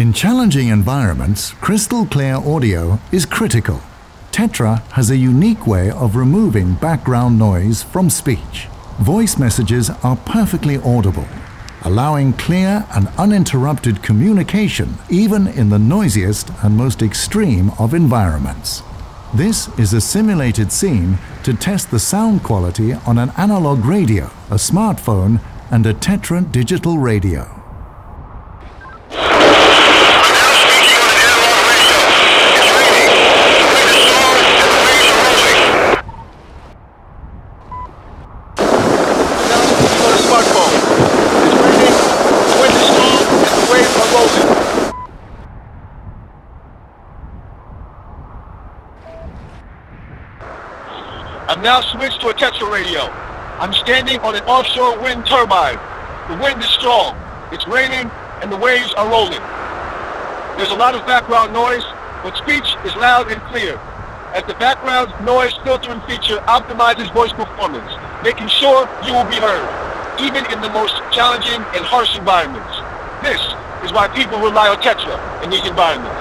In challenging environments, crystal clear audio is critical. Tetra has a unique way of removing background noise from speech. Voice messages are perfectly audible, allowing clear and uninterrupted communication even in the noisiest and most extreme of environments. This is a simulated scene to test the sound quality on an analog radio, a smartphone, and a Tetra digital radio. I've now switched to a Tetra radio. I'm standing on an offshore wind turbine. The wind is strong, it's raining, and the waves are rolling. There's a lot of background noise, but speech is loud and clear, as the background noise filtering feature optimizes voice performance, making sure you will be heard, even in the most challenging and harsh environments. This is why people rely on Tetra in these environments.